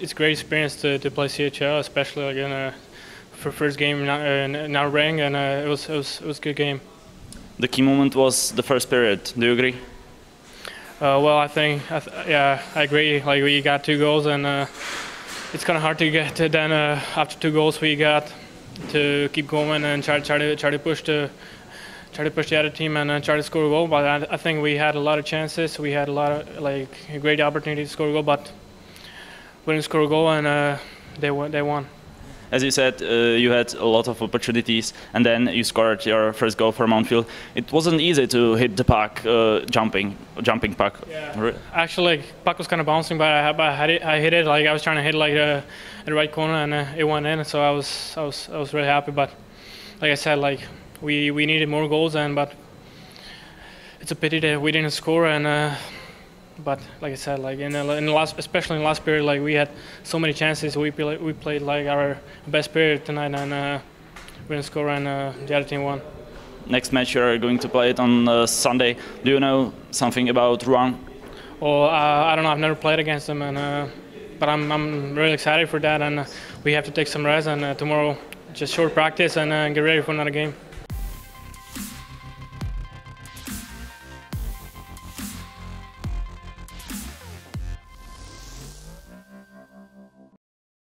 It's a great experience to play CHL, especially like in for first game in our rank, and it was a good game. The key moment was the first period. Do you agree? Well, I think yeah, I agree. Like we got 2 goals, and it's kind of hard to get. Then after 2 goals, we got to keep going and try to push the other team and try to score a goal. But I think we had a lot of chances. We had a lot of like great opportunities to score a goal, but we didn't score a goal, and they won. As you said, you had a lot of opportunities, and then you scored your first goal for Mountfield. It wasn't easy to hit the puck, jumping puck. Yeah. Actually, puck was kind of bouncing, but I hit it. Like I was trying to hit like the right corner, and it went in. So I was really happy. But like I said, like we needed more goals, and but it's a pity that we didn't score. And but like I said, like especially in the last period, like we had so many chances. We played like our best period tonight, and we didn't score, and the other team won. Next match, you're going to play it on Sunday. Do you know something about Rouen? Well, I don't know. I've never played against them, and but I'm really excited for that. And we have to take some rest, and tomorrow just short practice and get ready for another game.